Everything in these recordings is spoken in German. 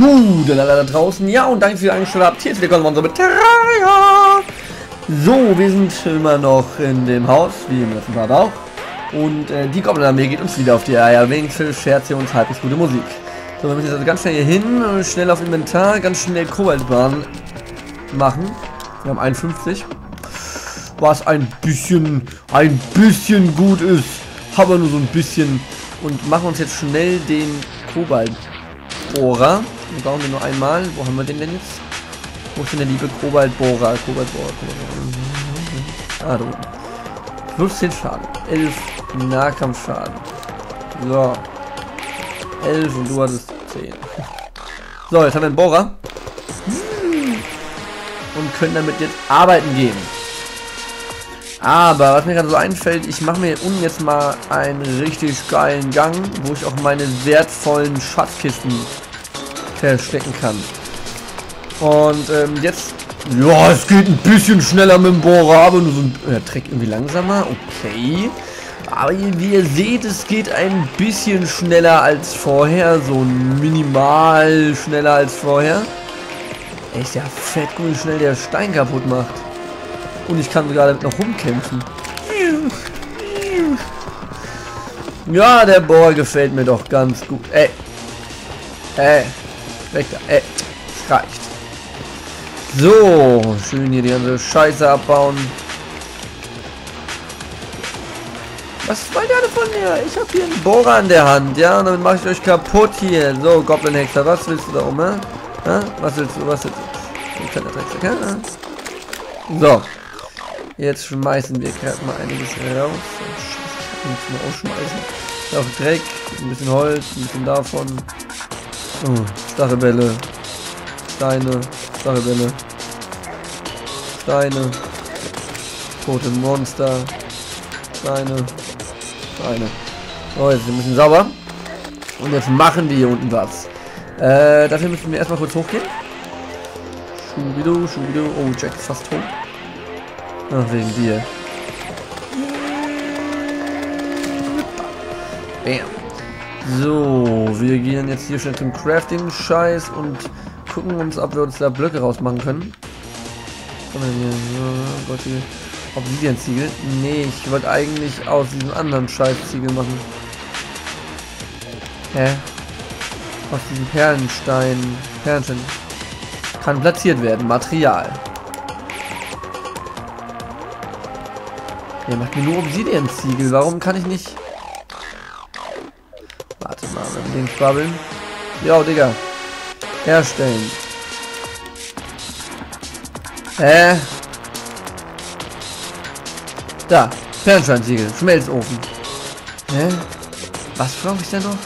Gute Lala da draußen. Ja, und danke für die Eingestellte habt. Hier ist wieder Konso mit Terraria. So, wir sind immer noch in dem Haus, wie im letzten Part auch. Und die Goblin-Armee geht uns wieder auf die Eier. Wenigstens Scherze und halbwegs gute Musik. So, wir müssen jetzt also ganz schnell hier hin, schnell auf Inventar, ganz schnell Kobaltbahn machen. Wir haben 51. Was ein bisschen gut ist. Aber nur so ein bisschen. Und machen uns jetzt schnell den Kobaltbohrer. Den brauchen wir nur einmal. Wo haben wir den denn jetzt? Wo ist denn der liebe Kobaltbohrer? Kobaltbohrer. Ah, da oben. Plus 10 Schaden. 11 Nahkampfschaden. So. 11 und du hattest 10. So, jetzt haben wir einen Bohrer. Und können damit jetzt arbeiten gehen. Aber was mir gerade so einfällt, ich mache mir unten jetzt mal einen richtig geilen Gang, wo ich auch meine wertvollen Schatzkisten verstecken kann. Und jetzt, ja, es geht ein bisschen schneller mit dem Bohrer, aber nur so ein Dreck irgendwie langsamer, okay. Aber wie ihr seht, es geht ein bisschen schneller als vorher, so minimal schneller als vorher. Echt, ja, fett gut, wie schnell der Stein kaputt macht. Und ich kann sogar damit noch rumkämpfen. Ja, der Bohrer gefällt mir doch ganz gut. Ey. Weg da. Ey. Das reicht. So. Schön hier die ganze Scheiße abbauen. Was wollt ihr alle von mir? Ich hab hier einen Bohrer an der Hand. Ja, und damit mache ich euch kaputt hier. So, Goblin-Hexer. Was willst du da oben? Was willst du? So. Jetzt schmeißen wir gerade mal einiges raus. Muss man ausschmeißen. Auf Dreck, ein bisschen Holz, ein bisschen davon. Oh, Stachelbälle. Steine, Stachelbälle. Steine. Tote Monster. Steine. Steine. So, jetzt sind wir ein bisschen sauber. Und jetzt machen wir hier unten was. Dafür müssen wir erstmal kurz hochgehen. Schubido, Schubido. Oh, Jack ist fast tot. Ach, wegen dir. Bam. So, wir gehen jetzt hier schnell zum Crafting-Scheiß und gucken uns, ob wir uns da Blöcke rausmachen können. Obsidian-Ziegel? Nee, ich wollte eigentlich aus diesem anderen Scheiß-Ziegel machen. Hä? Aus diesem Perlenstein. Perlenstein. Kann platziert werden. Material. Der macht mir nur Obsidian-Ziegel. Warum kann ich nicht... Warte mal, mit dem schwabbeln. Ja, Digga. Herstellen. Da. Fernscheinziegel. Schmelzofen. Was brauche ich denn noch?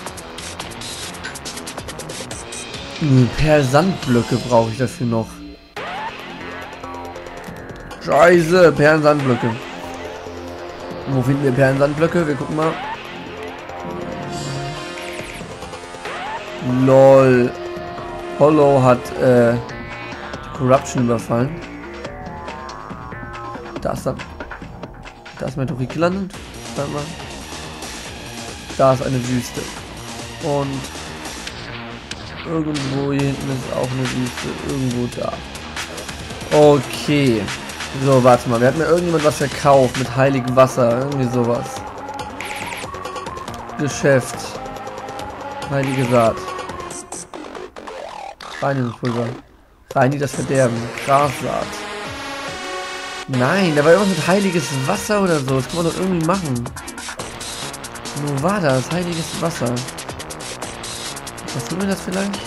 Perlsandblöcke brauche ich dafür noch. Scheiße, Perlsandblöcke. Wo finden wir Perlensandblöcke? Wir gucken mal. Lol. Hollow hat die Corruption überfallen. Da ist dann. Da ist Meteorit gelandet. Warte mal. Da ist eine Wüste. Und irgendwo hier hinten ist auch eine Wüste. Irgendwo da. Okay. So, warte mal, wir hatten mir irgendjemand was verkauft mit heiligem Wasser, irgendwie sowas. Geschäft. Heilige Saat. Reinigungspulver. Reinig das Verderben. Grassaat. Nein, da war irgendwas mit heiliges Wasser oder so. Das kann man doch irgendwie machen. Wo war das? Heiliges Wasser. Was tut mir das vielleicht?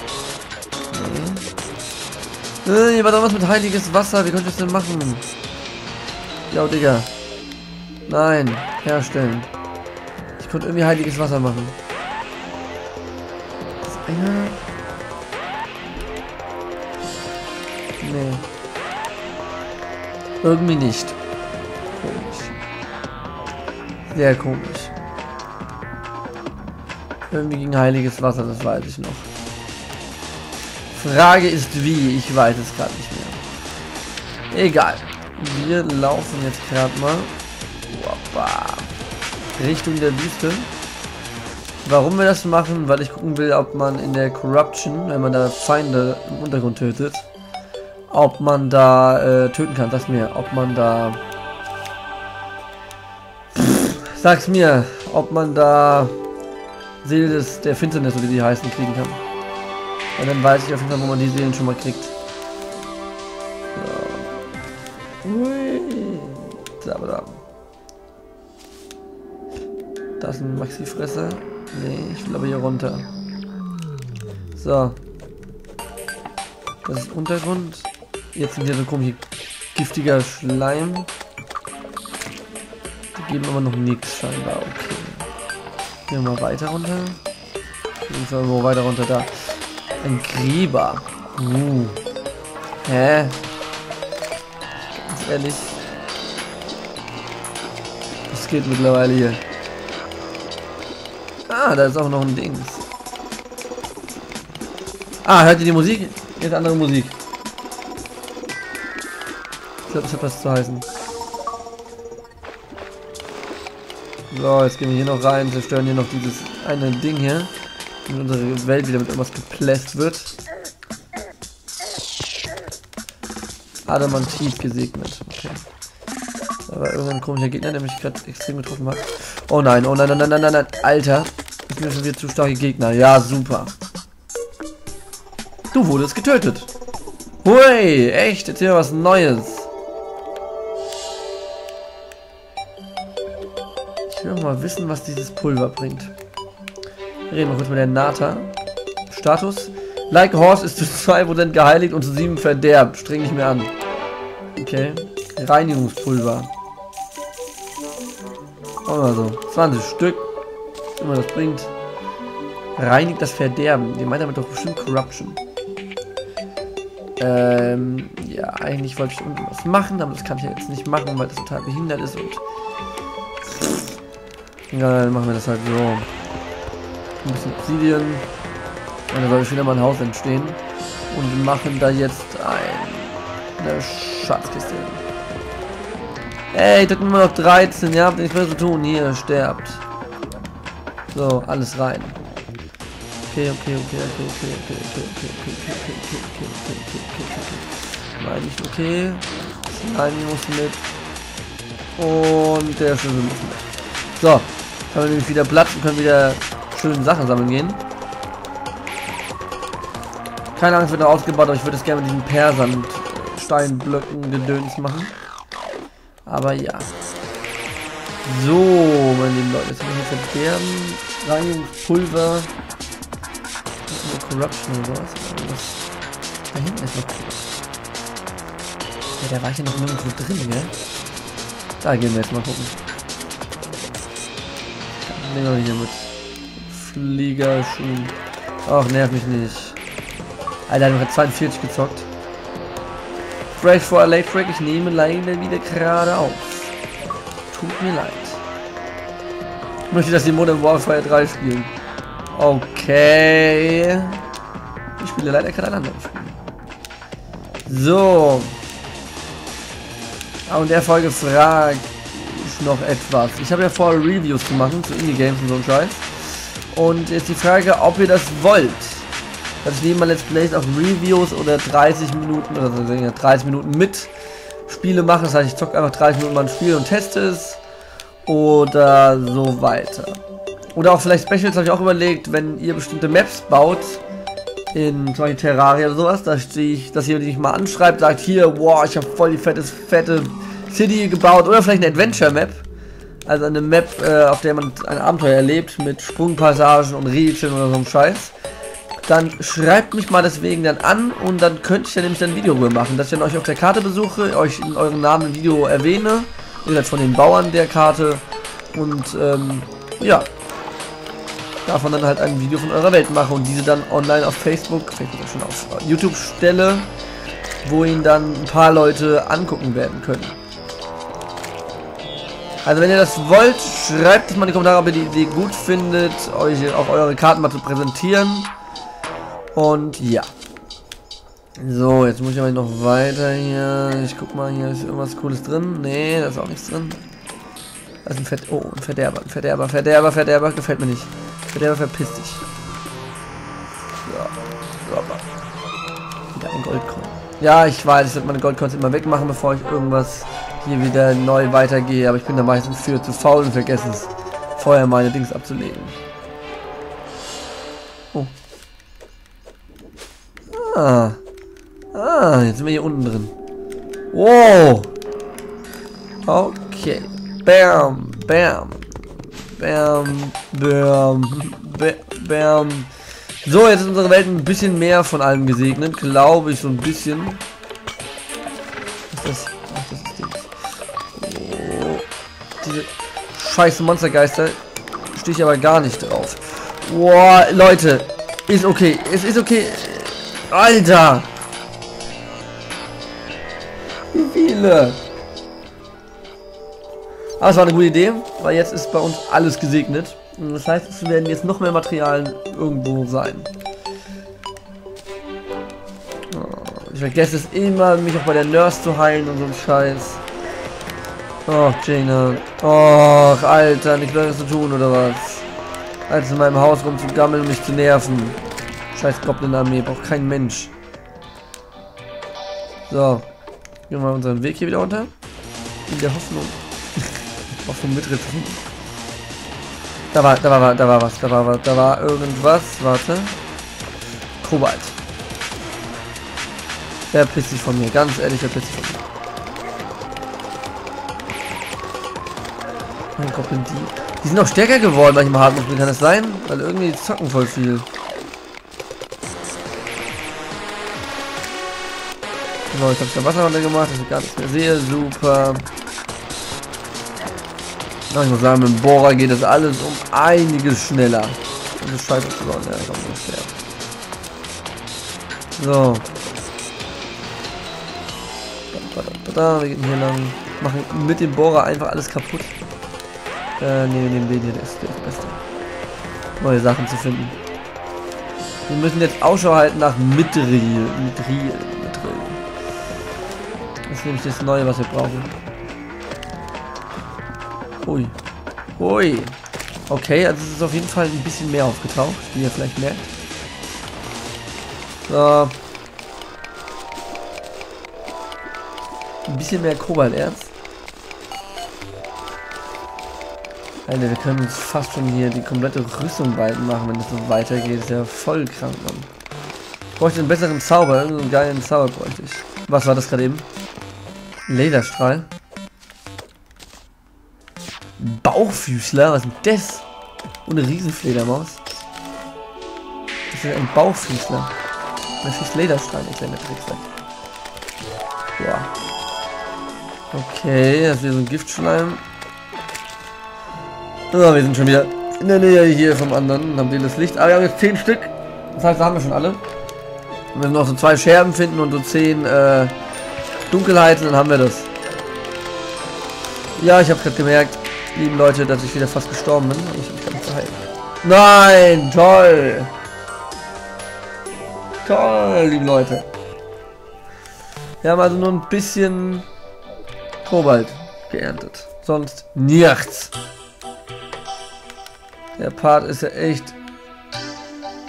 Nee. Hier war doch was mit heiliges Wasser, wie konnte ich das denn machen? Ja, Digga. Nein, herstellen. Ich konnte irgendwie heiliges Wasser machen. Das eine... Nee. Irgendwie nicht. Komisch. Sehr komisch. Irgendwie ging heiliges Wasser, das weiß ich noch. Frage ist wie, ich weiß es gerade nicht mehr. Egal. Wir laufen jetzt gerade mal Richtung der Wüste. Warum wir das machen? Weil ich gucken will, ob man in der Corruption, wenn man da Feinde im Untergrund tötet, ob man da töten kann. Sag's mir, ob man da... Sag's mir, ob man da Seele der Finsternis, so wie die heißen, kriegen kann. Und dann weiß ich auf jeden Fall, wo man die Seelen schon mal kriegt. So. Da ist ein Maxi-Fresser. Nee, ich will aber hier runter. So. Das ist Untergrund. Jetzt sind hier so komische giftiger Schleim. Die geben aber noch nichts scheinbar. Okay. Gehen wir mal weiter runter. Gehen wir mal weiter runter da. Ein Gräber. Hä? Ganz ehrlich. Das geht mittlerweile hier. Ah, da ist auch noch ein Dings. Ah, hört ihr die Musik? Jetzt andere Musik. Ich glaube, das hat was zu heißen. So, jetzt gehen wir hier noch rein, zerstören hier noch dieses eine Ding hier. Und unsere Welt wieder mit irgendwas gepläst wird. Adamantit gesegnet. Okay. Da war irgendein komischer Gegner, der mich gerade extrem getroffen hat. Oh nein, nein. Alter. Das sind schon wieder zu starke Gegner. Ja, super. Du wurdest getötet. Hui, echt? Jetzt hier was Neues. Ich will mal wissen, was dieses Pulver bringt. Reden wir kurz mit der Nata. Status. Like Horse ist zu 2% geheiligt und zu 7% verderbt. Streng nicht mehr an. Okay. Reinigungspulver. Oder so. 20 Stück. Was immer das bringt. Reinigt das Verderben. Ihr meint damit doch bestimmt Corruption. Ja, eigentlich wollte ich irgendwas machen, aber das kann ich ja jetzt nicht machen, weil das total behindert ist und... Ja, dann machen wir das halt so. Ein bisschen Obsidian. Und dann soll ich wieder mal ein Haus entstehen. Und wir machen da jetzt eine Schatzkiste. Ey, das nur noch 13, ihr habt nichts mehr zu tun. Hier, sterbt. So, alles rein. Okay. Nein, nicht okay. Nein, muss mit. Und der Schlüssel muss mit. So, haben wir nämlich wieder Platz und können wieder schöne Sachen sammeln gehen. Keine Angst, wird noch ausgebaut, aber ich würde es gerne mit diesen Persern und Steinblöcken Gedöns machen. Aber ja. So, meine lieben Leute, jetzt müssen wir verderben. Reinigungspulver. Corruption oder sowas. Da hinten ist noch was. Ja, da war ich ja noch nirgendwo drin, gell? Da gehen wir jetzt mal gucken. Nehmen wir hier mit. Fliegerschuhen. Ach, nerv mich nicht. Alter, du hast 42 gezockt. Break for a late break. Ich nehme leider wieder gerade auf. Tut mir leid. Ich möchte, dass die Modern Warfare 3 spielen. Okay. Ich spiele leider gerade ein anderes Spiel. So. Aber in der Folge frage ich noch etwas. Ich habe ja vor, Reviews zu machen zu Indie-Games und so ein Scheiß. Und jetzt die Frage, ob ihr das wollt. Dass ich neben mal Let's Plays auch Reviews oder 30 Minuten oder so, 30 Minuten mit Spiele mache. Das heißt, ich zocke einfach 30 Minuten mal ein Spiel und teste es. Oder so weiter. Oder auch vielleicht Specials, habe ich auch überlegt, wenn ihr bestimmte Maps baut, in zum Beispiel Terraria oder sowas, dass ihr mich mal anschreibt, sagt hier, wow, ich habe voll die fette City gebaut, oder vielleicht eine Adventure-Map, also eine Map, auf der man ein Abenteuer erlebt, mit Sprungpassagen und Rätseln oder so einem Scheiß, dann schreibt mich mal deswegen dann an und dann könnte ich dann nämlich ein Video rüber machen, dass ich dann euch auf der Karte besuche, euch in eurem Namen im Video erwähne, wie gesagt von den Bauern der Karte und ja, davon dann halt ein Video von eurer Welt mache und diese dann online auf Facebook, vielleicht schon auf YouTube stelle, wo ihn dann ein paar Leute angucken werden können. Also wenn ihr das wollt, schreibt es mal in die Kommentare, ob ihr die Idee gut findet, euch auch eure Karten mal zu präsentieren. Und ja. So, jetzt muss ich aber noch weiter hier. Ich guck mal, hier ist irgendwas Cooles drin. Nee, da ist auch nichts drin. Das ist ein Verderber. Gefällt mir nicht. Terraria, verpiss dich. Ja, aber. Wieder ein Goldcoin. Ja, ich weiß, ich sollte meine Goldcoins immer wegmachen, bevor ich irgendwas hier wieder neu weitergehe. Aber ich bin da meistens für zu faul und vergesse es, vorher meine Dings abzulegen. Oh. Ah. Ah, jetzt sind wir hier unten drin. Wow. Okay. Bam, bam. Bam, bam, bam. So, jetzt ist unsere Welt ein bisschen mehr von allem gesegnet, glaube ich, so ein bisschen. Was ist das? Ach, das ist Dings. Oh, diese scheiße Monstergeister stehe ich aber gar nicht drauf. Boah, Leute, ist okay, es ist okay. Alter! Wie viele? Aber es war eine gute Idee, weil jetzt ist bei uns alles gesegnet. Und das heißt, es werden jetzt noch mehr Materialien irgendwo sein. Oh, ich vergesse es immer, mich auch bei der Nurse zu heilen und so ein Scheiß. Oh, Jaina. Och, Alter, nichts Neues zu tun oder was? Als in meinem Haus rumzugammeln und mich zu nerven. Scheiß Goblin-Armee, braucht kein Mensch. So. Gehen wir unseren Weg hier wieder runter. In der Hoffnung. Auch vom Mitritzen. Da war irgendwas. Warte. Kobalt. Der pisst sich von mir. Ganz ehrlich, der pisst sich von mir. Mein Gott, sind die. Die sind auch stärker geworden, weil ich im Hardmode bin. Kann das sein? Weil irgendwie zocken voll viel. So, jetzt hab ich da Wasser runter gemacht, dass ich gar nichts mehr sehe. Super. Ich muss sagen, mit dem Bohrer geht das alles um einiges schneller. Und das scheitert sogar. Ja, ich hab nicht so. Wir gehen hier lang. Machen mit dem Bohrer einfach alles kaputt. Ne, den hier, der ist das Beste. Neue Sachen zu finden. Wir müssen jetzt Ausschau halten nach Mithril. Das ist nämlich das Neue, was wir brauchen. Ui. Ui. Okay, also es ist auf jeden Fall ein bisschen mehr aufgetaucht, wie ihr vielleicht merkt. So. Ein bisschen mehr Kobalterz. Alter, wir können uns fast schon hier die komplette Rüstung bald machen, wenn das so weitergeht. Ist ja voll krank, Mann. Ich bräuchte einen besseren Zauber, einen geilen Zauber bräuchte ich. Was war das gerade eben? Laserstrahl. Bauchfüßler, was ist denn das? Und eine Riesenfledermaus. Das ist ein Bauchfüßler. Das ist Lederstein, der kleine Tricksack. Ja. Okay, das ist wieder so ein Giftschleim. So, wir sind schon wieder in der Nähe hier vom anderen. Haben wir das Licht. Aber wir haben jetzt 10 Stück. Das heißt, da haben wir schon alle. Wir müssen noch so 2 Scherben finden und so 10 Dunkelheiten, dann haben wir das. Ja, ich habe gerade gemerkt, lieben Leute, dass ich wieder fast gestorben bin. Ich habe mich verheilt. Nein, toll! Toll, lieben Leute. Wir haben also nur ein bisschen Kobalt geerntet. Sonst nichts. Der Part ist ja echt...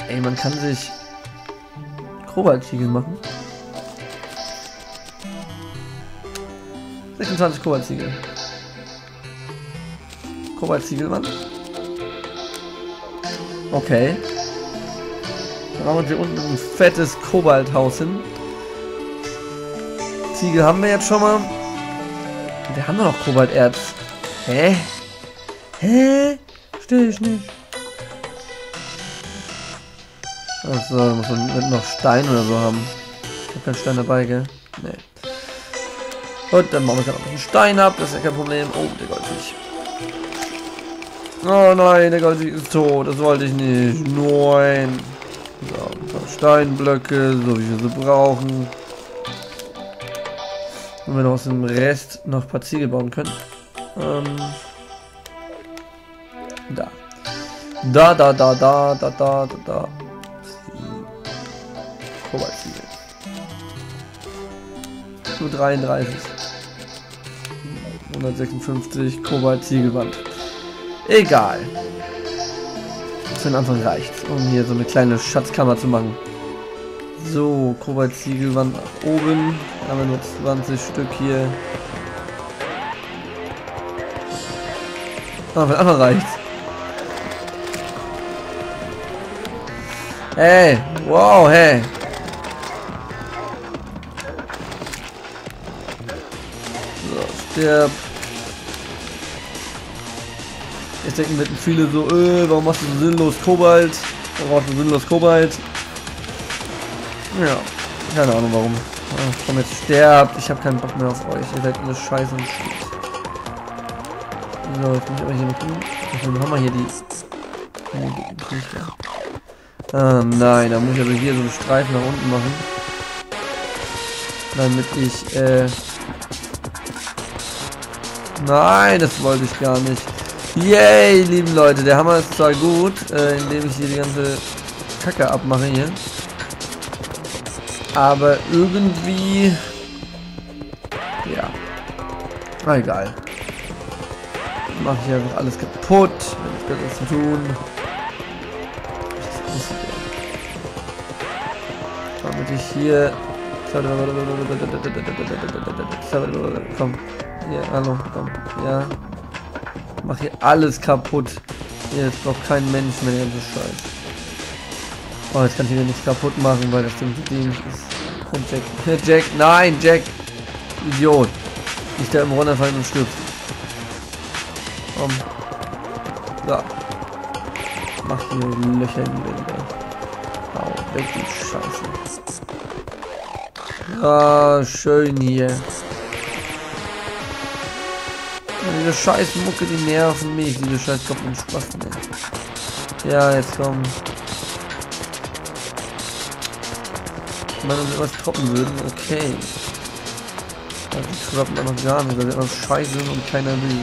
Ey, man kann sich Kobaltkegel machen. 26 Kobaltziegel. Kobaltziegelmann. Okay. Dann machen wir hier unten ein fettes Kobalthaus hin. Ziegel haben wir jetzt schon mal. Wir haben doch noch Kobalterz. Hä? Hä? Steh ich nicht. Achso, da muss man noch Stein oder so haben. Ich hab keinen Stein dabei, gell? Nee. Und dann machen wir noch einen Stein ab, das ist ja kein Problem. Oh, der Goldfisch. Oh nein, der Goldfisch ist tot, das wollte ich nicht. Nein. So, Steinblöcke, so wie wir sie brauchen. Wenn wir noch aus dem Rest noch ein paar Ziegel bauen können. Da. Da. Kobaltziegel. Nur 33. 156 Kobalt Ziegelwand. Egal. für den Anfang reicht, um hier so eine kleine Schatzkammer zu machen. So, Kobaltziegel waren nach oben. Da haben wir nur 20 Stück hier. Ah, für den Anfang reicht's. Hey, wow, hey. So, stirb. Jetzt denken viele so, warum machst du so sinnlos Kobalt? Warum brauchst du sinnlos Kobalt? Ja, keine Ahnung warum. Ach, komm jetzt, sterbt. Ich hab keinen Bock mehr auf euch. Ihr seid eine Scheiße und Shit. So, jetzt muss ich aber hier mit dem Hammer hier die... Ah, nein, da muss ich aber hier so einen Streifen nach unten machen. Damit ich, Nein, das wollte ich gar nicht. Yay, lieben Leute, der Hammer ist zwar gut, indem ich hier die ganze Kacke abmache hier. Aber irgendwie... Ja. Na egal. Mache ich einfach alles kaputt. Ich hab nichts zu tun. Damit ich hier... Komm. Hier, hallo, komm. Ja. Mach hier alles kaputt. Hier, jetzt braucht kein Mensch mehr den ganzen Scheiß. Oh, jetzt kann ich wieder nichts kaputt machen, weil das Ding ist. Und Jack. Jack, nein, Jack! Idiot! Nicht da im Runterfallen und stirbt. Komm. So. Mach hier Löcher in die Wände. Au, weg die Scheiße. Ah, schön hier. Diese scheiß Mucke, die nerven mich, diese scheiß Kopf und Spaß. Ja, jetzt komm. Wenn man etwas toppen würden, okay. Die trappen wir noch gar nicht, weil wir immer scheiße sind und keiner will.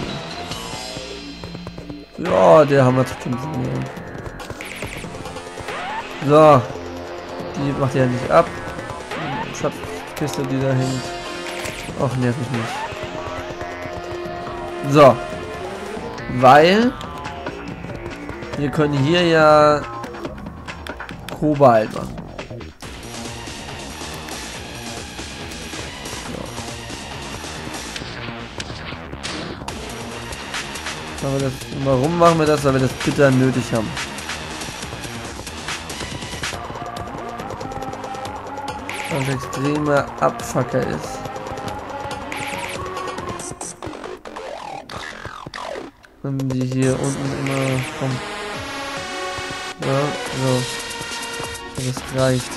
Ja, der haben wir zu kämpfen. So. Die macht ja nicht ab. Schatzkiste, die da hängt. Och, nerv mich nicht. So, weil wir können hier ja Kobalt machen. So. Aber das, warum machen wir das? Weil wir das bitter nötig haben. Was extremer Abfucker ist. Die hier unten immer kommen. Ja, so. Das reicht.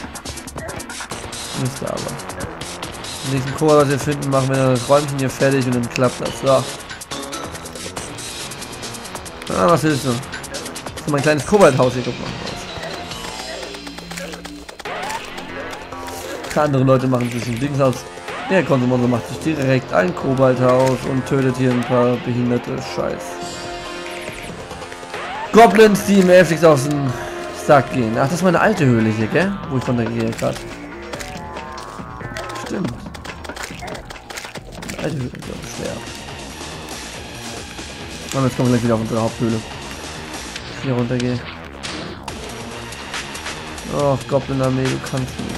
Müsste aber. Den nächsten Kobalt, was wir finden, machen wir das Räumchen hier fertig und dann klappt das. So. Ah, was willst du? Das ist mein kleines Kobalthaus hier, guck mal. Andere Leute machen sich ein Dingshaus. Der Konsumonso macht sich direkt ein Kobalthaus und tötet hier ein paar behinderte Scheiß. Goblins, die mir heftig auf den Sack gehen. Ach, das ist meine alte Höhle hier, gell? Wo ich von der gehe gerade. Stimmt. Meine alte Höhle ist auch schwer. Aber jetzt kommen wir gleich wieder auf unsere Haupthöhle. Ich hier runter gehe. Och, Goblin-Armee, du kannst nicht.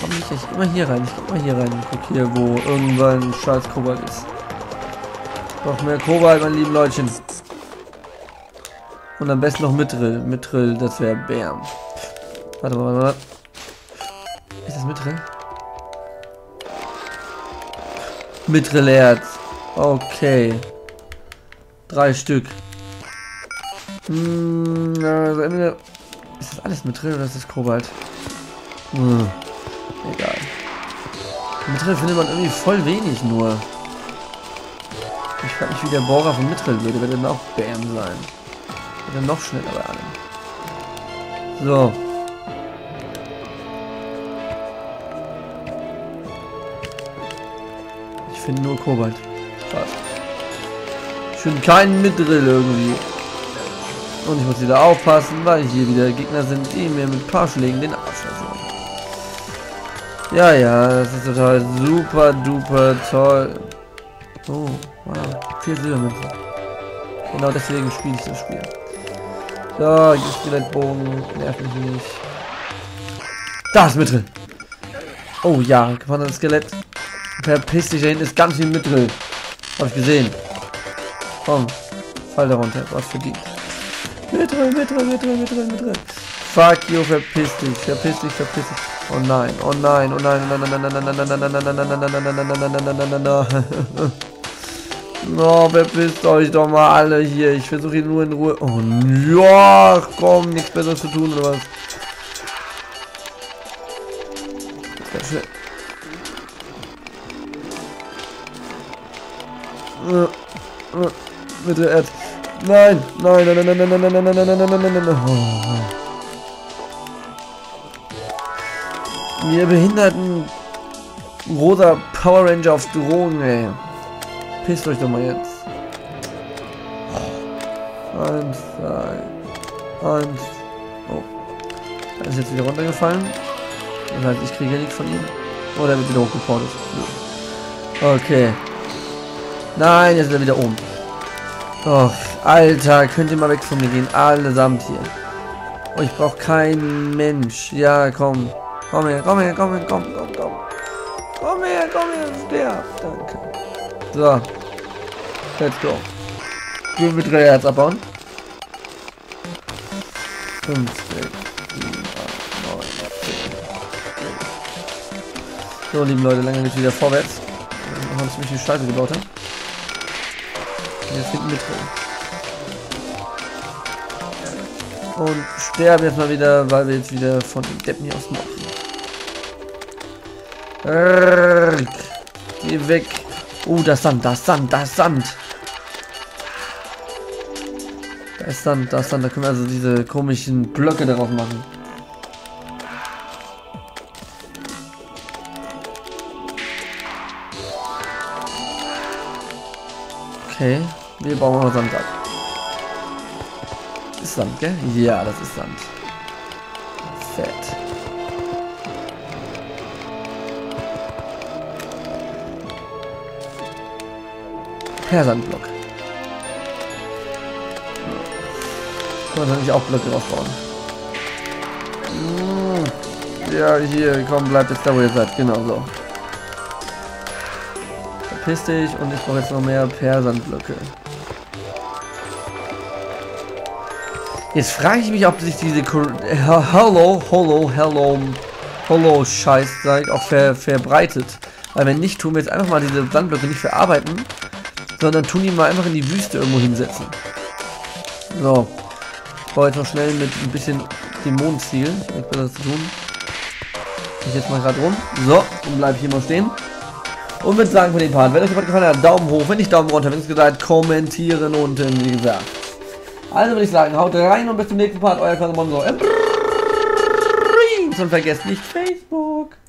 Komm nicht, ich geh mal hier rein. Ich geh mal hier rein und guck hier, wo irgendwann ein scheiß Kobalt ist. Noch mehr Kobalt, meine lieben Leutchen. Und am besten noch Mithril. Mithril, das wäre Bären. Warte mal, warte mal. Ist das Mithril? Mithrilerz. Okay. 3 Stück. Also entweder ist das alles Mithril oder ist das Kobalt? Egal. Mithril findet man irgendwie voll wenig nur. Ich frage mich, wie der Bohrer von Mithril würde, wird dann auch Bam sein. Wird dann noch schneller bei allem. So. Ich finde nur Kobalt. Schade. Ich finde keinen Mithril irgendwie. Und ich muss wieder aufpassen, weil hier wieder Gegner sind, die mir mit Paarschlägen den Arsch versorgen. Ja, ja, das ist total super duper toll. Oh, wow. 4 Silbermünzen. Genau deswegen spiele ich das Spiel. So, ich spiele den Bogen, nervt mich nicht. Da ist mit drin. Oh ja, gefangenes Skelett. Verpiss dich, da hinten ist ganz viel mit drin. Hab ich gesehen. Komm, fall da runter, was verdient. Mit drin. Fuck you, verpiss dich. Oh nein. Oh, verpisst euch doch mal alle hier. Ich versuche ihn nur in Ruhe. Oh, ja, komm, nichts Besseres zu tun oder was? Bitte, Ed. Nein. Wir behinderten rosa Power Ranger auf Drogen, ey. Pisst euch doch mal jetzt. Und oh. Er ist jetzt wieder runtergefallen. Das heißt, ich kriege ja nichts von ihm. Oh, der wird wieder hochgeportet. Okay. Nein, jetzt ist er wieder oben. Oh, Alter, könnt ihr mal weg von mir gehen. Allesamt hier. Oh, ich brauche keinen Mensch. Ja, komm. Komm her. Komm her, sterb. Danke. So. Let's go. Wir mit 3 Herz abbauen. 5, 6, 7, 8, 9, 10. So, lieben Leute, lange geht's wieder vorwärts. Dann haben sie mich die Scheiße gebaut. Jetzt hinten mit drin. Und sterben jetzt mal wieder, weil wir jetzt wieder von dem Deppen hier aus machen. Geh weg. Oh, das Sand. Da ist Sand. Da können wir also diese komischen Blöcke darauf machen. Okay, wir bauen noch Sand ab. Ist Sand, gell? Ja, das ist Sand. Fett. Persandblock. Kann man nicht auch Blöcke aufbauen? Ja, hier, komm, bleibt jetzt da, wo ihr seid. Genau so. Verpiss dich und ich brauche jetzt noch mehr Persandblöcke. Jetzt frage ich mich, ob sich diese Hello-Scheiß-Seite auch verbreitet. Weil wenn nicht, tun wir jetzt einfach mal diese Sandblöcke nicht verarbeiten, sondern tun die mal einfach in die Wüste irgendwo hinsetzen. So. Ich war jetzt noch schnell mit ein bisschen Dämonenziel. Ich hab das zu tun. Ich jetzt mal gerade rum. So. Und bleib hier mal stehen. Und würde sagen für den Part, wenn euch der Part gefallen hat, Daumen hoch. Wenn nicht, Daumen runter. Wenn es gesagt, kommentieren unten, wie gesagt. Also würde ich sagen, haut rein und bis zum nächsten Part. Euer Konso. Und vergesst nicht Facebook.